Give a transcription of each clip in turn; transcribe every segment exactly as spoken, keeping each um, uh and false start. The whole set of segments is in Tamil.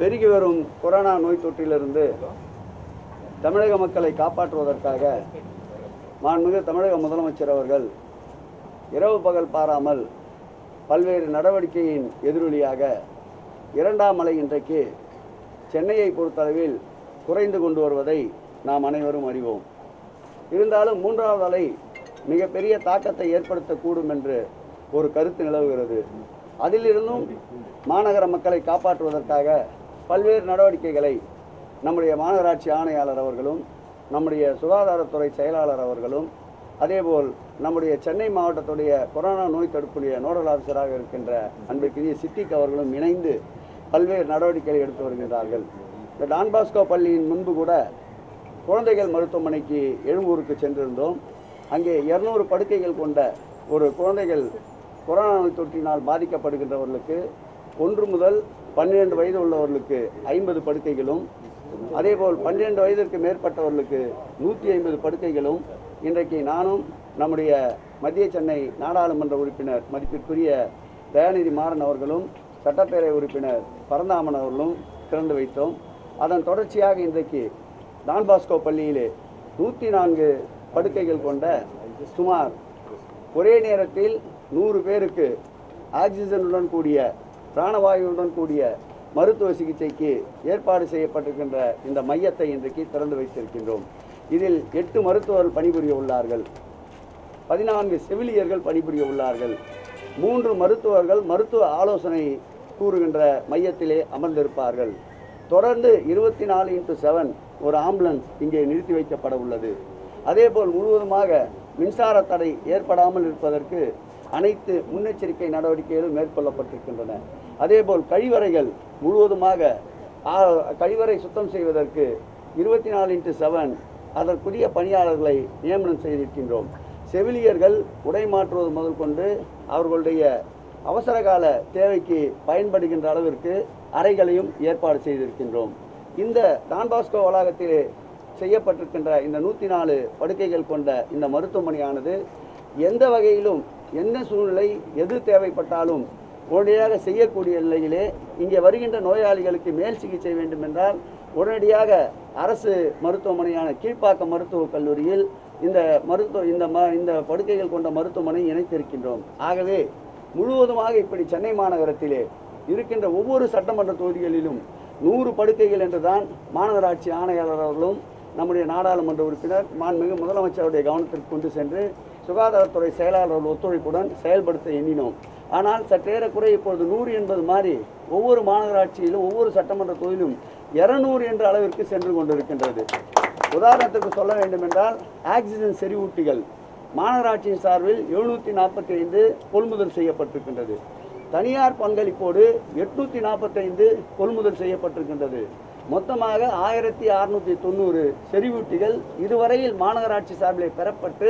பெருகி வரும் கொரோனா நோய் தொற்றிலிருந்து தமிழக மக்களை காப்பாற்றுவதற்காக மாண்புமிகு தமிழக முதலமைச்சர் அவர்கள் இரவு பகல் பாராமல் பல்வேறு நடவடிக்கையின் எதிரொலியாக இரண்டாம் அலை இன்றைக்கு சென்னையை பொறுத்தளவில் குறைந்து கொண்டு வருவதை நாம் அனைவரும் அறிவோம். இருந்தாலும் மூன்றாவது அலை மிகப்பெரிய தாக்கத்தை ஏற்படுத்தக்கூடும் என்று ஒரு கருத்து நிலவுகிறது. அதிலிருந்தும் மாநகர மக்களை காப்பாற்றுவதற்காக பல்வேறு நடவடிக்கைகளை நம்முடைய மாநகராட்சி ஆணையாளர் அவர்களும் நம்முடைய சுகாதாரத்துறை செயலாளர் அவர்களும் அதேபோல் நம்முடைய சென்னை மாவட்டத்துடைய கொரோனா நோய் தடுப்புடைய நோடல் ஆஃபீஸராக இருக்கின்ற அன்பிற்குரிய சித்திக் அவர்களும் இணைந்து பல்வேறு நடவடிக்கைகளை எடுத்து வருகின்றார்கள். இந்த டான் பாஸ்கோ பள்ளியின் முன்பு கூட குழந்தைகள் மருத்துவமனைக்கு எழும்பூருக்கு சென்றிருந்தோம். அங்கே இருநூறு படுக்கைகள் கொண்ட ஒரு குழந்தைகள் கொரோனா நோய் தொற்றினால் பாதிக்கப்படுகின்றவர்களுக்கு ஒன்று முதல் பன்னிரெண்டு வயது உள்ளவர்களுக்கு ஐம்பது படுக்கைகளும் அதேபோல் பன்னிரெண்டு வயதிற்கு மேற்பட்டவர்களுக்கு நூற்றி ஐம்பது படுக்கைகளும் இன்றைக்கு நானும் நம்முடைய மத்திய சென்னை நாடாளுமன்ற உறுப்பினர் மதிப்பிற்குரிய தயாநிதி மாறன் அவர்களும் சட்டப்பேரவை உறுப்பினர் பரந்தாமன் அவர்களும் திறந்து வைத்தோம். அதன் தொடர்ச்சியாக இன்றைக்கு டான் பாஸ்கோ பள்ளியிலே நூற்றி நான்கு படுக்கைகள் கொண்ட சுமார் ஒரே நேரத்தில் நூறு பேருக்கு ஆக்சிஜனுடன் கூடிய பிராணவாயுடன் கூடிய மருத்துவ சிகிச்சைக்கு ஏற்பாடு செய்யப்பட்டிருக்கின்ற இந்த மையத்தை இன்றைக்கு திறந்து வைத்திருக்கின்றோம். இதில் எட்டு மருத்துவர்கள் பணிபுரிய உள்ளார்கள், பதினான்கு செவிலியர்கள் பணிபுரிய உள்ளார்கள், மூன்று மருத்துவர்கள் மருத்துவ ஆலோசனை கூறுகின்ற மையத்திலே அமர்ந்திருப்பார்கள். தொடர்ந்து இருபத்தி நாலு இன்ட்டு செவன் ஒரு ஆம்புலன்ஸ் இங்கே நிறுத்தி வைக்கப்பட உள்ளது. அதேபோல் முழுவதுமாக மின்சார தடை ஏற்படாமல் இருப்பதற்கு அனைத்து முன்னெச்சரிக்கை நடவடிக்கைகளும் மேற்கொள்ளப்பட்டிருக்கின்றன. அதேபோல் கழிவறைகள் முழுவதுமாக கழிவறை சுத்தம் செய்வதற்கு இருபத்தி நாலு இன்ட்டு செவன் அதற்குரிய பணியாளர்களை நியமனம் செய்திருக்கின்றோம். செவிலியர்கள் உடை மாற்றுவது முதல் கொண்டு அவர்களுடைய அவசர கால தேவைக்கு பயன்படுகின்ற அளவிற்கு அறைகளையும் ஏற்பாடு செய்திருக்கின்றோம். இந்த டான் பாஸ்கோ வளாகத்திலே செய்யப்பட்டிருக்கின்ற இந்த நூற்றி நாலு படுக்கைகள் கொண்ட இந்த மருத்துவமனையானது எந்த வகையிலும் என்ன சூழ்நிலை எது தேவைப்பட்டாலும் உடனடியாக செய்யக்கூடிய நிலையிலே இங்கே வருகின்ற நோயாளிகளுக்கு மேல் சிகிச்சை வேண்டும் என்றால் உடனடியாக அரசு மருத்துவமனையான கீழ்ப்பாக்கம் மருத்துவக் கல்லூரியில் இந்த மருத்துவ இந்த ம இந்த படுக்கைகள் கொண்ட மருத்துவமனை இணைத்திருக்கின்றோம். ஆகவே முழுவதுமாக இப்படி சென்னை மாநகரத்திலே இருக்கின்ற ஒவ்வொரு சட்டமன்ற தொகுதிகளிலும் நூறு படுக்கைகள் என்றுதான் மாநகராட்சி ஆணையாளர்களும் நம்முடைய நாடாளுமன்ற உறுப்பினர் மாண்புமிகு முதலமைச்சருடைய கவனத்திற்கு கொண்டு சென்று சுகாதாரத்துறை செயலாளர்கள் ஒத்துழைப்புடன் செயல்படுத்த எண்ணினோம். ஆனால் சற்றேறக்குறை இப்பொழுது நூறு என்பது மாதிரி ஒவ்வொரு மாநகராட்சியிலும் ஒவ்வொரு சட்டமன்ற தொகுதியிலும் இருநூறு என்ற அளவிற்கு சென்று கொண்டிருக்கின்றது. உதாரணத்துக்கு சொல்ல வேண்டுமென்றால் ஆக்சிஜன் செறிவூட்டிகள் மாநகராட்சியின் சார்பில் எழுநூற்றி நாற்பத்தி ஐந்து கொள்முதல் செய்யப்பட்டிருக்கின்றது. தனியார் பங்களிப்போடு எட்நூற்றி நாற்பத்தைந்து கொள்முதல் செய்யப்பட்டிருக்கின்றது. மொத்தமாக ஆயிரத்தி அறுநூற்றி தொண்ணூறு செறிவூட்டிகள் இதுவரையில் மாநகராட்சி சார்பில் பெறப்பட்டு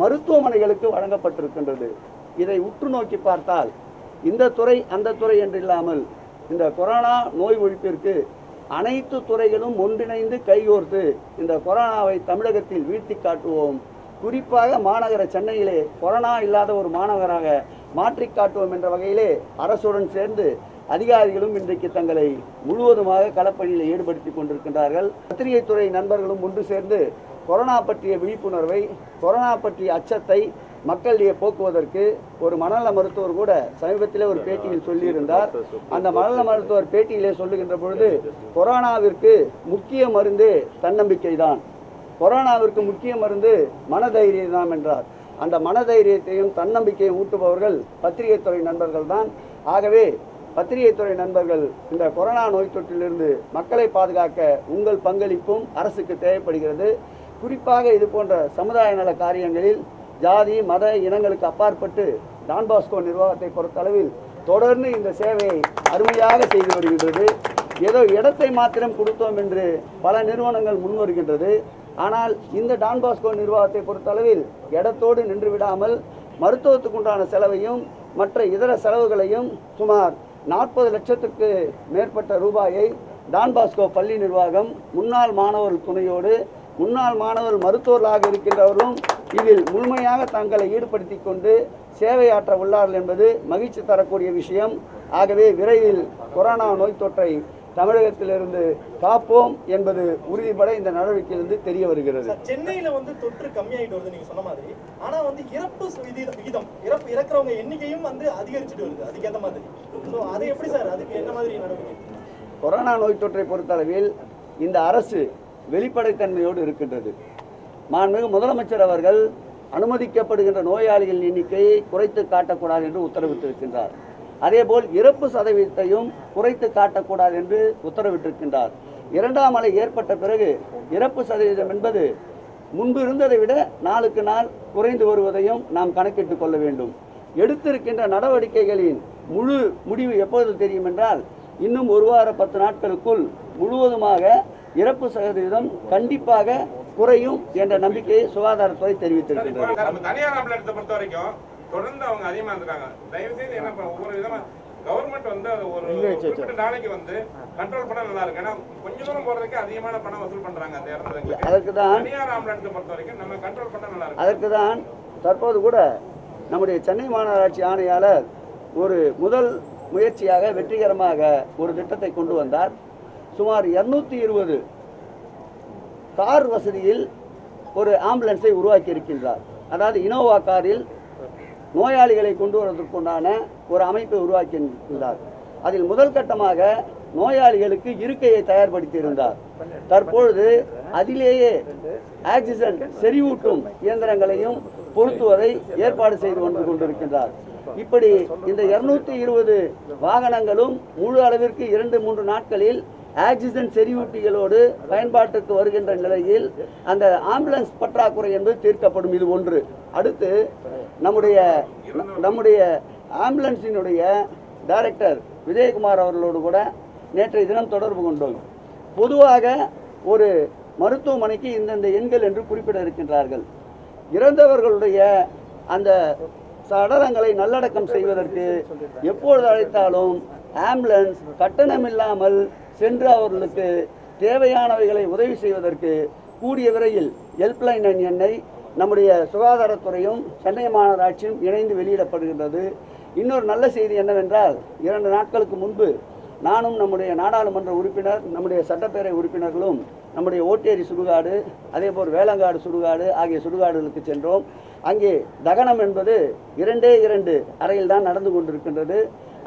மருத்துவமனைகளுக்கு வழங்கப்பட்டிருக்கின்றது. இதை உற்று நோக்கி பார்த்தால் இந்த துறை அந்த துறை என்றில்லாமல் இந்த கொரோனா நோய் ஒழிப்பிற்கு அனைத்து துறைகளும் ஒன்றிணைந்து கைகோர்த்து இந்த கொரோனாவை தமிழகத்தில் வீழ்த்தி காட்டுவோம், குறிப்பாக மாநகர சென்னையிலே கொரோனா இல்லாத ஒரு மாநகராக மாற்றி காட்டுவோம் என்ற வகையிலே அரசுடன் சேர்ந்து அதிகாரிகளும் இன்றைக்கு தங்களை முழுவதுமாக களப்பணியில் ஈடுபடுத்தி கொண்டிருக்கின்றார்கள். பத்திரிகை துறை நண்பர்களும் ஒன்று சேர்ந்து கொரோனா பற்றிய விழிப்புணர்வை கொரோனா பற்றிய அச்சத்தை மக்களிடையே போக்குவதற்கு ஒரு மனநல மருத்துவர் கூட சமீபத்திலே ஒரு பேட்டியில் சொல்லியிருந்தார். அந்த மனநல மருத்துவர் பேட்டியிலே சொல்லுகின்ற பொழுது கொரோனாவிற்கு முக்கிய மருந்து தன்னம்பிக்கை தான், கொரோனாவிற்கு முக்கிய மருந்து மனதைரியம் தான் என்றார். அந்த மனதைரியத்தையும் தன்னம்பிக்கையும் ஊட்டுபவர்கள் பத்திரிகை துறை நண்பர்கள் தான். ஆகவே பத்திரிகை துறை நண்பர்கள் இந்த கொரோனா நோய் தொற்றிலிருந்து மக்களை பாதுகாக்க உங்கள் பங்களிப்பும் அரசுக்கு தேவைப்படுகிறது. குறிப்பாக இது போன்ற சமுதாய நல காரியங்களில் ஜாதி மத இனங்களுக்கு அப்பாற்பட்டு டான் பாஸ்கோ நிர்வாகத்தை பொறுத்தளவில் தொடர்ந்து இந்த சேவையை அருமையாக செய்து வருகின்றது. ஏதோ இடத்தை மாத்திரம் கொடுத்தோம் என்று பல நிறுவனங்கள் முன்வருகின்றது. ஆனால் இந்த டான் பாஸ்கோ நிர்வாகத்தை பொறுத்தளவில் இடத்தோடு நின்று விடாமல் மருத்துவத்துக்குண்டான செலவையும் மற்ற இதர செலவுகளையும் சுமார் நாற்பது லட்சத்துக்கு மேற்பட்ட ரூபாயை டான் பாஸ்கோ பள்ளி நிர்வாகம் முன்னாள் மாணவர் துணையோடு முன்னாள் மாணவர் மருத்துவர்களாக இருக்கின்றவர்களும் இதில் முழுமையாக தங்களை ஈடுபடுத்தி கொண்டு சேவையாற்ற உள்ளார்கள் என்பது மகிழ்ச்சி தரக்கூடிய விஷயம். ஆகவே விரைவில் கொரோனா நோய் தொற்றை தமிழகத்திலிருந்து காப்போம் என்பது உறுதிபட இந்த நடவடிக்கையிலிருந்து தெரிய வருகிறது. சென்னையில வந்து தொற்று கம்மியாயிட்டு வருது நீங்க சொன்ன மாதிரி. ஆனா வந்து இறப்பு விகிதம் இறப்பு இறக்குறவங்க எண்ணிக்கையும் வந்து அதிகரிச்சுட்டு வருது. அதுக்கேற்ற மாதிரி சோ அது எப்படி சார், அதுக்கு என்ன மாதிரி நடவடிக்கை? கொரோனா நோய் தொற்றை பொறுத்தளவில் இந்த அரசு வெளிப்படைத்தன்மையோடு இருக்கின்றது. மாண்புமிகு முதலமைச்சர் அவர்கள் அனுமதிக்கப்படுகின்ற நோயாளிகளின் எண்ணிக்கையை குறைத்து காட்டக்கூடாது என்று உத்தரவிட்டிருக்கின்றார். அதேபோல் இறப்பு சதவீதத்தையும் குறைத்து காட்டக்கூடாது என்று உத்தரவிட்டிருக்கின்றார். இரண்டாம் அலை ஏற்பட்ட பிறகு இறப்பு சதவீதம் என்பது முன்பு இருந்ததை விட நாளுக்கு நாள் குறைந்து வருவதையும் நாம் கணக்கிட்டு கொள்ள வேண்டும். எடுத்திருக்கின்ற நடவடிக்கைகளின் முழு முடிவு எப்போது தெரியும் என்றால், இன்னும் ஒரு வார பத்து நாட்களுக்குள் முழுவதுமாக இறப்பு சதவீதம் கண்டிப்பாக குறையும் என்ற நம்பிக்கையை சுகாதாரத்துறை தெரிவித்திருக்கின்றது. தொடர்ந்து அவங்க அதிகமா இருக்காங்க. தயவு செய்து என்ன பண்ண ஒவ்வொரு விதமா கவர்மெண்ட் வந்து ஒரு குறிப்பிட்ட நாளைக்கு வந்து கண்ட்ரோல் பண்ண நல்லா இருக்கு. ஏன்னா கொஞ்ச தூரம் போறதுக்கு அதிகமான பணம் வசூல் பண்றாங்க அந்த இடத்துல. அதற்குதான் தனியார் ஆம்புலன்ஸை பொறுத்த வரைக்கும் நம்ம கண்ட்ரோல் பண்ண நல்லா இருக்கு. அதற்குதான் தற்போது கூட நம்முடைய சென்னை மாநகராட்சி ஆணையாளர் ஒரு முதல் முயற்சியாக வெற்றிகரமாக ஒரு திட்டத்தை கொண்டு வந்தார். சுமார் இருநூத்தி இருபது கார் வசதியில் ஒரு ஆம்புலன்ஸை உருவாக்கி இருக்கின்றார். அதாவது இனோவா காரில் நோயாளிகளை கொண்டு வருவதற்குண்டான ஒரு அமைப்பை உருவாக்கி இருந்தார். அதில் முதல் கட்டமாக நோயாளிகளுக்கு இருக்கையை தயார்படுத்தி இருந்தார். தற்பொழுது அதிலேயே ஆக்சிஜன் செறிவூட்டும் இயந்திரங்களையும் பொருத்துவதை ஏற்பாடு செய்து வந்து கொண்டிருக்கின்றார். இப்படி இந்த இருநூத்தி இருபது வாகனங்களும் முழு அளவிற்கு இரண்டு மூன்று நாட்களில் ஆக்சிஜன் செறிவூட்டிகளோடு பயன்பாட்டுக்கு வருகின்ற நிலையில் அந்த ஆம்புலன்ஸ் பற்றாக்குறை என்பது தீர்க்கப்படும். இது ஒன்று. அடுத்து நம்முடைய நம்முடைய ஆம்புலன்ஸினுடைய டைரக்டர் விஜயகுமார் அவர்களோடு கூட நேற்றைய தினம் தொடர்பு கொண்டோம். பொதுவாக ஒரு மருத்துவமனைக்கு இந்தந்த எண்கள் என்று குறிப்பிட இருக்கின்றார்கள். இறந்தவர்களுடைய அந்த சடலங்களை நல்லடக்கம் செய்வதற்கு எப்பொழுது அழைத்தாலும் ஆம்புலன்ஸ் கட்டணம் இல்லாமல் சென்று அவர்களுக்கு தேவையானவைகளை உதவி செய்வதற்கு கூடிய விரைவில் ஹெல்ப்லைன் எண்ணை நம்முடைய சுகாதாரத்துறையும் சென்னை மாநகராட்சியும் இணைந்து வெளியிடப்படுகின்றது. இன்னொரு நல்ல செய்தி என்னவென்றால், இரண்டு நாட்களுக்கு முன்பு நானும் நம்முடைய நாடாளுமன்ற உறுப்பினர் நம்முடைய சட்டப்பேரவை உறுப்பினர்களும் நம்முடைய ஓட்டேரி சுடுகாடு அதேபோல் வேளங்காடு சுடுகாடு ஆகிய சுடுகாடுகளுக்கு சென்றோம். அங்கே தகனம் என்பது இரண்டே இரண்டு அறையில் தான் நடந்து கொண்டிருக்கின்றது.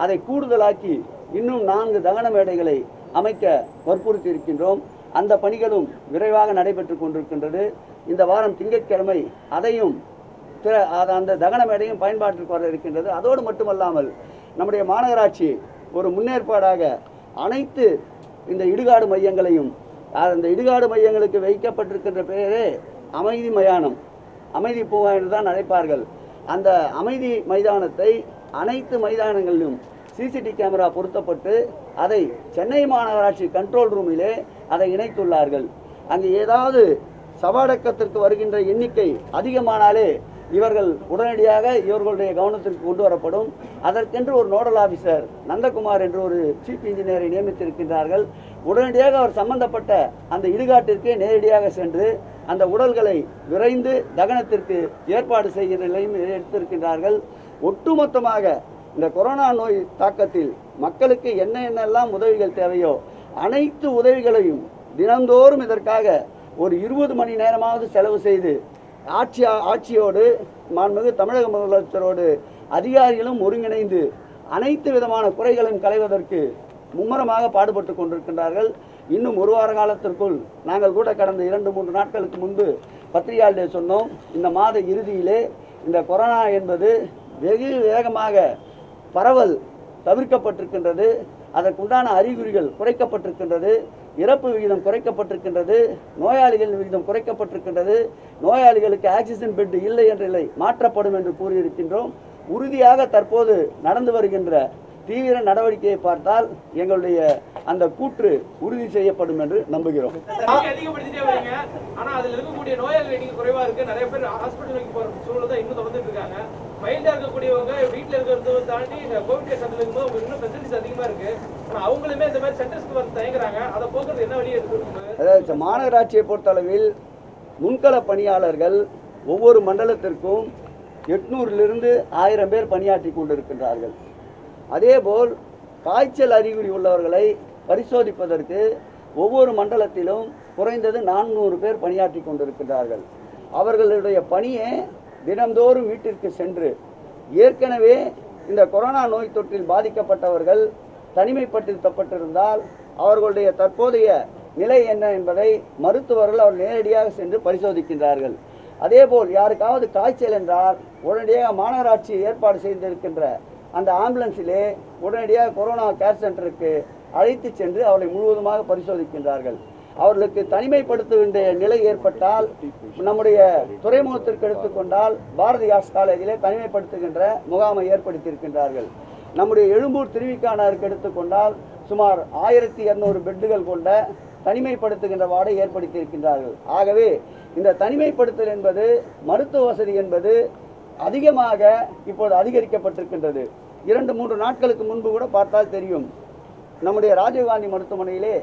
அதை கூடுதலாக்கி இன்னும் நான்கு தகன மேடைகளை அமைக்க வற்புறுத்தி இருக்கின்றோம். அந்த பணிகளும் விரைவாக நடைபெற்று கொண்டிருக்கின்றது. இந்த வாரம் திங்கட்கிழமை அதையும் அந்த தகன மேடையும் பயன்பாட்டிற்கு வர இருக்கின்றது. அதோடு மட்டுமல்லாமல் நம்முடைய மாநகராட்சி ஒரு முன்னேற்பாடாக அனைத்து இந்த இடுகாடு மையங்களையும், அந்த இடுகாடு மையங்களுக்கு வைக்கப்பட்டிருக்கின்ற பெயரே அமைதி மயானம், அமைதி பூங்கா என்று தான் அழைப்பார்கள். அந்த அமைதி மைதானத்தை அனைத்து மைதானங்களிலும் சிசிடி கேமரா பொருத்தப்பட்டு அதை சென்னை மாநகராட்சி கண்ட்ரோல் ரூமிலே அதை இணைத்துள்ளார்கள். அங்கு ஏதாவது சவாடக்கத்திற்கு வருகின்ற எண்ணிக்கை அதிகமானாலே இவர்கள் உடனடியாக இவர்களுடைய கவனத்திற்கு கொண்டு வரப்படும். அதற்கென்று ஒரு நோடல் ஆஃபீஸர் நந்தகுமார் என்று ஒரு சீஃப் இன்ஜினியரை நியமித்திருக்கின்றார்கள். உடனடியாக அவர் சம்பந்தப்பட்ட அந்த இடுகாட்டிற்கே நேரடியாக சென்று அந்த உடல்களை விரைந்து தகனத்திற்கு ஏற்பாடு செய்கின்ற நிலையும் எடுத்திருக்கின்றார்கள். ஒட்டுமொத்தமாக இந்த கொரோனா நோய் தாக்கத்தில் மக்களுக்கு என்ன என்னெல்லாம் உதவிகள் தேவையோ அனைத்து உதவிகளையும் தினந்தோறும் இதற்காக ஒரு இருபது மணி நேரமாவது செலவு செய்து ஆட்சியா ஆட்சியோடு மாண்புமிகு தமிழக முதலமைச்சரோடு அதிகாரிகளும் ஒருங்கிணைந்து அனைத்து விதமான குறைகளையும் களைவதற்கு மும்முரமாக பாடுபட்டு கொண்டிருக்கின்றார்கள். இன்னும் ஒரு வார காலத்திற்குள் நாங்கள் கூட கடந்த இரண்டு மூன்று நாட்களுக்கு முன்பு பத்திரிகையாளர் சொன்னோம், இந்த மாத இறுதியிலே இந்த கொரோனா என்பது வெகு வேகமாக பரவல் தவிர்க்கப்பட்டிருக்கின்றது, அதற்குண்டான அறிகுறிகள் குறைக்கப்பட்டிருக்கின்றது, இறப்பு விகிதம் குறைக்கப்பட்டிருக்கின்றது, நோயாளிகளின் விகிதம் குறைக்கப்பட்டிருக்கின்றது, நோயாளிகளுக்கு ஆக்சிஜன் பெட் இல்லை என்ற நிலை மாற்றப்படும் என்று கூறியிருக்கின்றோம். உறுதியாக தற்போது நடந்து வருகின்ற தீவிர நடவடிக்கையை பார்த்தால் எங்களுடைய அந்த கூற்று உறுதி செய்யப்படும் என்று நம்புகிறோம். மாநகராட்சியை பொறுத்தளவில் முன்கள பணியாளர்கள் ஒவ்வொரு மண்டலத்திற்கும் எட்நூறிலிருந்து ஆயிரம் பேர் பணியாற்றி கொண்டிருக்கின்றார்கள். அதேபோல் காய்ச்சல் அறிகுறி உள்ளவர்களை பரிசோதிப்பதற்கு ஒவ்வொரு மண்டலத்திலும் குறைந்தது நானூறு பேர் பணியாற்றி கொண்டிருக்கிறார்கள். அவர்களுடைய பணியை தினந்தோறும் வீட்டிற்கு சென்று ஏற்கனவே இந்த கொரோனா நோய் தொற்றில் பாதிக்கப்பட்டவர்கள் தனிமைப்படுத்தப்பட்டிருந்தால் அவர்களுடைய தற்போதைய நிலை என்ன என்பதை மருத்துவர்கள் அவர் நேரடியாக சென்று பரிசோதிக்கின்றார்கள். அதேபோல் யாருக்காவது காய்ச்சல் என்றால் உடனடியாக மாநகராட்சி ஏற்பாடு செய்திருக்கின்ற அந்த ஆம்புலன்ஸிலே உடனடியாக கொரோனா கேர் சென்டருக்கு அழைத்து சென்று அவளை முழுவதுமாக பரிசோதிக்கின்றார்கள். அவர்களுக்கு தனிமைப்படுத்த வேண்டிய நிலை ஏற்பட்டால் நம்முடைய துறைமுகத்திற்கு எடுத்துக்கொண்டால் பாரதி ஆர்ட்ஸ் காலேஜிலே தனிமைப்படுத்துகின்ற முகாமை ஏற்படுத்தியிருக்கின்றார்கள். நம்முடைய எழும்பூர் திருவிக்கானாருக்கு எடுத்துக்கொண்டால் சுமார் ஆயிரத்தி இரநூறு பெட்டுகள் கொண்ட தனிமைப்படுத்துகின்ற வார்டை ஏற்படுத்தியிருக்கின்றார்கள். ஆகவே இந்த தனிமைப்படுத்தல் என்பது மருத்துவ வசதி என்பது அதிகமாக இப்போது அதிகரிக்கப்பட்டிருக்கின்றது. இரண்டு மூன்று நாட்களுக்கு முன்பு கூட பார்த்தால் தெரியும், நம்முடைய ராஜீவ்காந்தி மருத்துவமனையிலே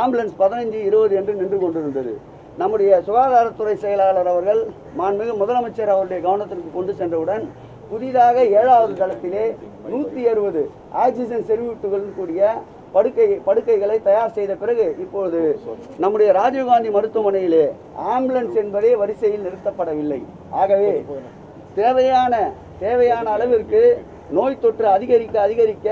ஆம்புலன்ஸ் பதினைஞ்சு இருபது என்று நின்று கொண்டிருந்தது. நம்முடைய சுகாதாரத்துறை செயலாளர் அவர்கள் மாண்புமிகு முதலமைச்சர் அவருடைய கவனத்திற்கு கொண்டு சென்றவுடன் புதிதாக ஏழாவது தளத்திலே நூற்றி அறுபது ஆக்சிஜன் செறிவூட்டுகளுடன் கூடிய படுக்கை படுக்கைகளை தயார் செய்த பிறகு இப்போது நம்முடைய ராஜீவ்காந்தி மருத்துவமனையிலே ஆம்புலன்ஸ் என்பதே வரிசையில் நிறுத்தப்படவில்லை. ஆகவே தேவையான தேவையான அளவிற்கு நோய் தொற்று அதிகரிக்க அதிகரிக்க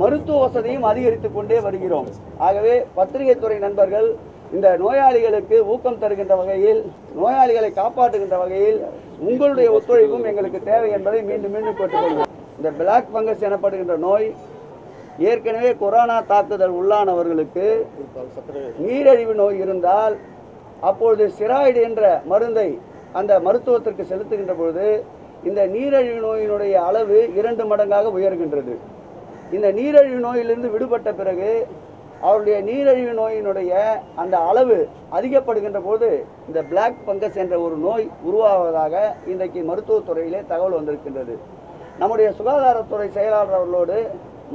மருத்துவ வசதியும் அதிகரித்து கொண்டே வருகிறோம். ஆகவே பத்திரிகை துறை நண்பர்கள் இந்த நோயாளிகளுக்கு ஊக்கம் தருகின்ற வகையில் நோயாளிகளை காப்பாற்றுகின்ற வகையில் உங்களுடைய ஒத்துழைப்பும் எங்களுக்கு தேவை என்பதை மீண்டும் மீண்டும் கேட்டுக்கொள்வோம். இந்த பிளாக் ஃபங்கஸ் எனப்படுகின்ற நோய் ஏற்கனவே கொரோனா தாக்குதல் உள்ளானவர்களுக்கு நீரழிவு நோய் இருந்தால் அப்பொழுது ஸ்டெராய்டு என்ற மருந்தை அந்த மருத்துவத்திற்கு செலுத்துகின்ற பொழுது இந்த நீரழிவு நோயினுடைய அளவு இரண்டு மடங்காக உயர்கின்றது. இந்த நீரழிவு நோயிலிருந்து விடுபட்ட பிறகு அவருடைய நீரழிவு நோயினுடைய அந்த அளவு அதிகப்படுகின்ற போது இந்த பிளாக் பங்கஸ் என்ற ஒரு நோய் உருவாவதாக இன்றைக்கு மருத்துவத்துறையிலே தகவல் வந்திருக்கின்றது. நம்முடைய சுகாதாரத்துறை செயலாளர் அவர்களோடு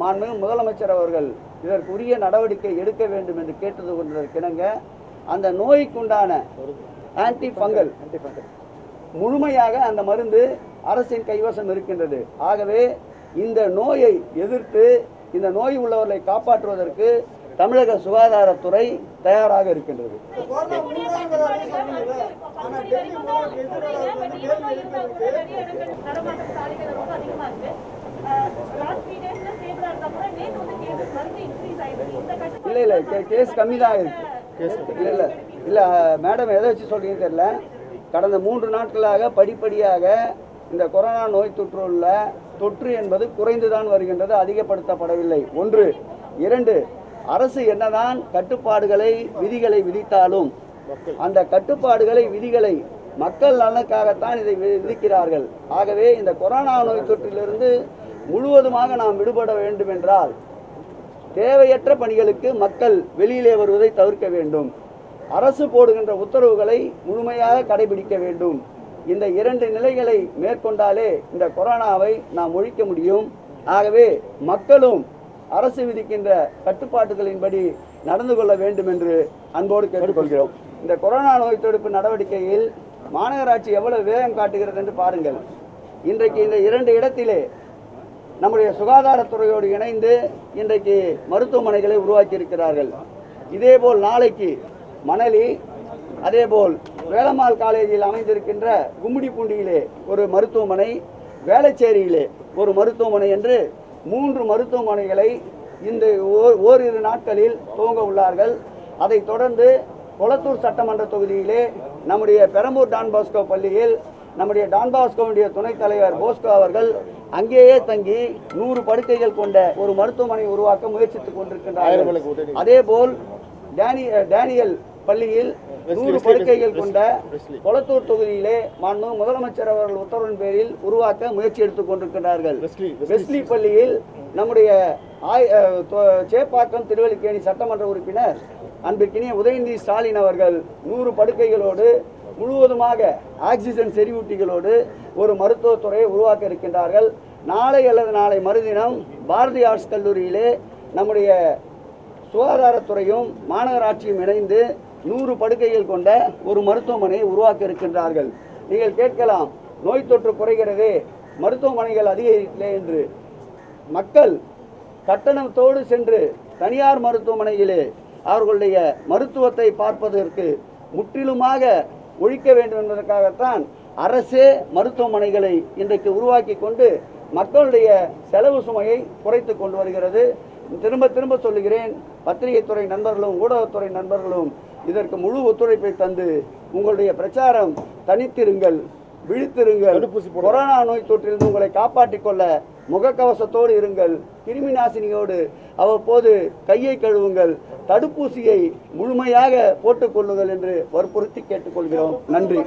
மாண்புமிகு முதலமைச்சர் அவர்கள் இதற்குரிய நடவடிக்கை எடுக்க வேண்டும் என்று கேட்டது கொண்டிருக்கிணங்க அந்த நோய்க்குண்டான ஆன்டி ஃபங்கல் முழுமையாக அந்த மருந்து அரசின் கைவசம் இருக்கின்றது. ஆகவே இந்த நோயை எதிர்த்து இந்த நோய் உள்ளவர்களை காப்பாற்றுவதற்கு தமிழக சுகாதாரத்துறை தயாராக இருக்கின்றது. இல்லை இல்லை கேஸ் கம்மி தான் இருக்குது. இல்லை இல்லை இல்லை மேடம் எதை வச்சு சொல்கிறீங்க தெரியல. கடந்த மூன்று நாட்களாக படிப்படியாக இந்த கொரோனா நோய் தொற்று உள்ள தொற்று என்பது குறைந்துதான் வருகின்றது, அதிகப்படுத்தப்படவில்லை. ஒன்று. இரண்டு, அரசு என்னதான் கட்டுப்பாடுகளை விதிகளை விதித்தாலும் அந்த கட்டுப்பாடுகளை விதிகளை மக்கள் நலனுக்காகத்தான் இதை விதிக்கிறார்கள். ஆகவே இந்த கொரோனா நோய் தொற்றிலிருந்து முழுவதுமாக நாம் விடுபட வேண்டும் என்றால் தேவையற்ற பணிகளுக்கு மக்கள் வெளியிலே வருவதை தவிர்க்க வேண்டும். அரசு போடுகின்ற உத்தரவுகளை முழுமையாக கடைபிடிக்க வேண்டும். இந்த இரண்டு நிலைகளை மேற்கொண்டாலே இந்த கொரோனாவை நாம் ஒழிக்க முடியும். ஆகவே மக்களும் அரசு விதிக்கின்ற கட்டுப்பாடுகளின்படி நடந்து கொள்ள வேண்டும் என்று அன்போடு கேட்டுக்கொள்கிறோம். இந்த கொரோனா நோய் தடுப்பு நடவடிக்கையில் மாநகராட்சி எவ்வளவு வேகம் காட்டுகிறது என்று பாருங்கள். இன்றைக்கு இந்த இரண்டு இடத்திலே நம்முடைய சுகாதாரத்துறையோடு இணைந்து இன்றைக்கு மருத்துவமனைகளை உருவாக்கி இருக்கிறார்கள். இதேபோல் நாளைக்கு மணலி, அதேபோல் வேலம்மாள் காலேஜில் அமைந்திருக்கின்ற கும்மிடிப்பூண்டியிலே ஒரு மருத்துவமனை, வேளச்சேரியிலே ஒரு மருத்துவமனை என்று மூன்று மருத்துவமனைகளை இந்த ஓரிரு நாட்களில் துவங்க உள்ளார்கள். அதை தொடர்ந்து கொளத்தூர் சட்டமன்ற தொகுதியிலே நம்முடைய பெரம்பூர் டான் பாஸ்கோ பள்ளியில் நம்முடைய டான் பாஸ்கோவுடைய துணைத் தலைவர் போஸ்கோ அவர்கள் அங்கேயே தங்கி நூறு படுக்கைகள் கொண்ட ஒரு மருத்துவமனை உருவாக்க முயற்சித்துக் கொண்டிருக்கின்றார்கள். அதேபோல் டேனி டேனியல் பள்ளியில் நூறு படுக்கைகள் கொண்ட கொளத்தூர் தொகுதியிலே மாண்புமிகு முதலமைச்சர் அவர்கள் உத்தரவின் பேரில் உருவாக்க முயற்சி எடுத்துக் கொண்டிருக்கிறார்கள். வெஸ்லி பள்ளியில் நம்முடைய சேப்பாக்கம் திருவல்லிக்கேணி சட்டமன்ற உறுப்பினர் அன்பிற்கினிய உதயநிதி ஸ்டாலின் அவர்கள் நூறு படுக்கைகளோடு முழுவதுமாக ஆக்சிஜன் செறிவூட்டிகளோடு ஒரு மருத்துவத்துறையை உருவாக்க இருக்கின்றார்கள். நாளை அல்லது நாளை மறுதினம் பாரதி ஆர்ட்ஸ் கல்லூரியிலே நம்முடைய சுகாதாரத்துறையும் மாநகராட்சியும் இணைந்து நூறு படுக்கைகள் கொண்ட ஒரு மருத்துவமனையை உருவாக்க இருக்கின்றார்கள். நீங்கள் கேட்கலாம், நோய் தொற்று குறைகிறதே மருத்துவமனைகள் அதிகரிக்கவில்லை என்று. மக்கள் கட்டணத்தோடு சென்று தனியார் மருத்துவமனையிலே அவர்களுடைய மருத்துவத்தை பார்ப்பதற்கு முற்றிலுமாக ஒழிக்க வேண்டும் என்பதற்காகத்தான் அரசே மருத்துவமனைகளை இன்றைக்கு உருவாக்கி கொண்டு மக்களுடைய செலவு சுமையை குறைத்து கொண்டு வருகிறது. திரும்ப திரும்ப சொல்லுகிறேன், பத்திரிகைத்துறை நண்பர்களும் ஊடகத்துறை நண்பர்களும் இதற்கு முழு ஒத்துழைப்பை தந்து உங்களுடைய பிரச்சாரம் தனித்திருங்கள், விழித்திருங்கள், கொரோனா நோய் தொற்றிலிருந்து உங்களை காப்பாற்றிக் கொள்ள முகக்கவசத்தோடு இருங்கள், கிருமி நாசினியோடு அவ்வப்போது கையை கழுவுங்கள், தடுப்பூசியை முழுமையாக போட்டுக்கொள்ளுங்கள் என்று வற்புறுத்தி கேட்டுக்கொள்கிறோம். நன்றி.